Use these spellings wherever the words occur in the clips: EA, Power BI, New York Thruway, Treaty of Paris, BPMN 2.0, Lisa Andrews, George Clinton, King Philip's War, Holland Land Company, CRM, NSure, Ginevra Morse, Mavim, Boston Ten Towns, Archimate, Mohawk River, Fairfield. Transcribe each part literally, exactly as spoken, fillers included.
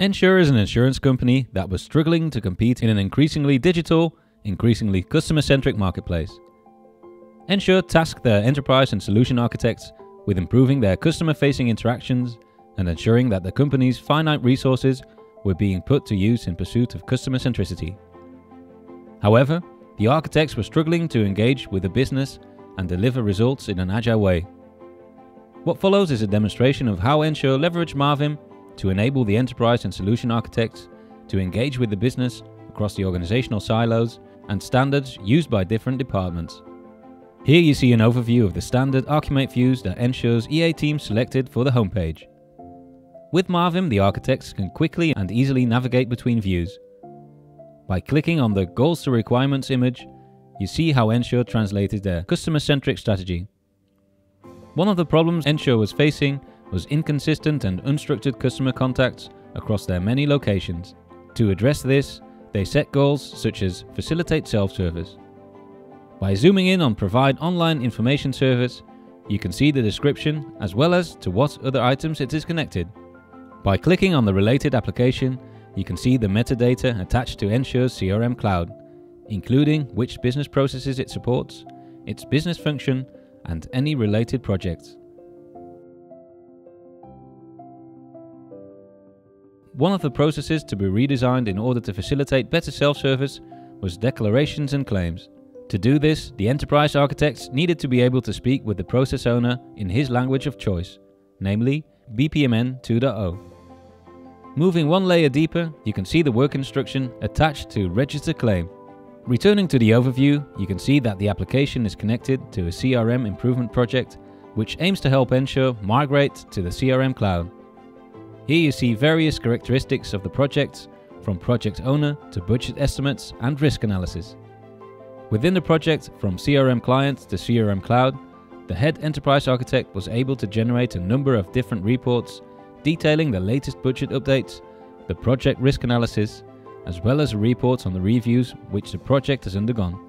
NSure is an insurance company that was struggling to compete in an increasingly digital, increasingly customer-centric marketplace. NSure tasked their enterprise and solution architects with improving their customer-facing interactions and ensuring that the company's finite resources were being put to use in pursuit of customer centricity. However, the architects were struggling to engage with the business and deliver results in an agile way. What follows is a demonstration of how NSure leveraged Mavim to enable the enterprise and solution architects to engage with the business across the organizational silos and standards used by different departments. Here you see an overview of the standard Archimate views that NSure's E A team selected for the homepage. With Mavim, the architects can quickly and easily navigate between views. By clicking on the Goals to Requirements image, you see how NSure translated their customer-centric strategy. One of the problems NSure was facing was inconsistent and unstructured customer contacts across their many locations. To address this, they set goals such as facilitate self-service. By zooming in on Provide Online Information Service, you can see the description as well as to what other items it is connected. By clicking on the related application, you can see the metadata attached to NSure's C R M cloud, including which business processes it supports, its business function, and any related projects. One of the processes to be redesigned in order to facilitate better self-service was declarations and claims. To do this, the enterprise architects needed to be able to speak with the process owner in his language of choice, namely B P M N two point oh. Moving one layer deeper, you can see the work instruction attached to Register Claim. Returning to the overview, you can see that the application is connected to a C R M improvement project, which aims to help NSure migrate to the C R M cloud. Here you see various characteristics of the projects, from project owner to budget estimates and risk analysis. Within the project, from C R M client to C R M cloud, the head enterprise architect was able to generate a number of different reports detailing the latest budget updates, the project risk analysis, as well as reports on the reviews which the project has undergone.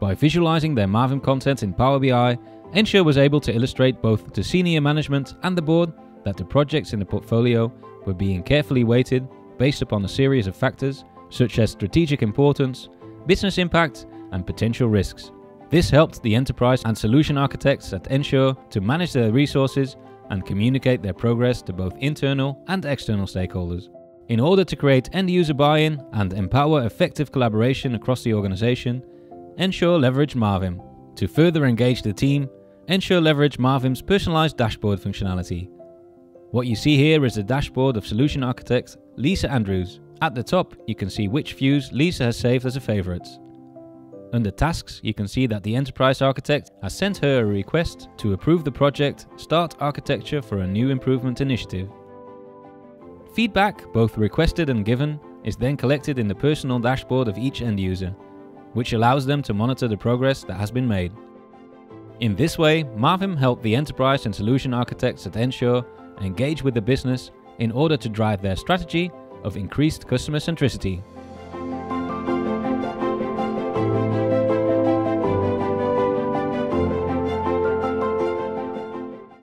By visualizing their Mavim content in Power B I, NSure was able to illustrate both to senior management and the board that the projects in the portfolio were being carefully weighted based upon a series of factors such as strategic importance, business impact, and potential risks. This helped the enterprise and solution architects at NSure to manage their resources and communicate their progress to both internal and external stakeholders. In order to create end-user buy-in and empower effective collaboration across the organization, NSure leveraged Mavim. To further engage the team, NSure leveraged Mavim's personalized dashboard functionality. What you see here is the dashboard of solution architect Lisa Andrews. At the top, you can see which views Lisa has saved as her favorites. Under Tasks, you can see that the enterprise architect has sent her a request to approve the project Start Architecture for a New Improvement Initiative. Feedback, both requested and given, is then collected in the personal dashboard of each end user, which allows them to monitor the progress that has been made. In this way, Mavim helped the enterprise and solution architects at NSure engage with the business in order to drive their strategy of increased customer centricity.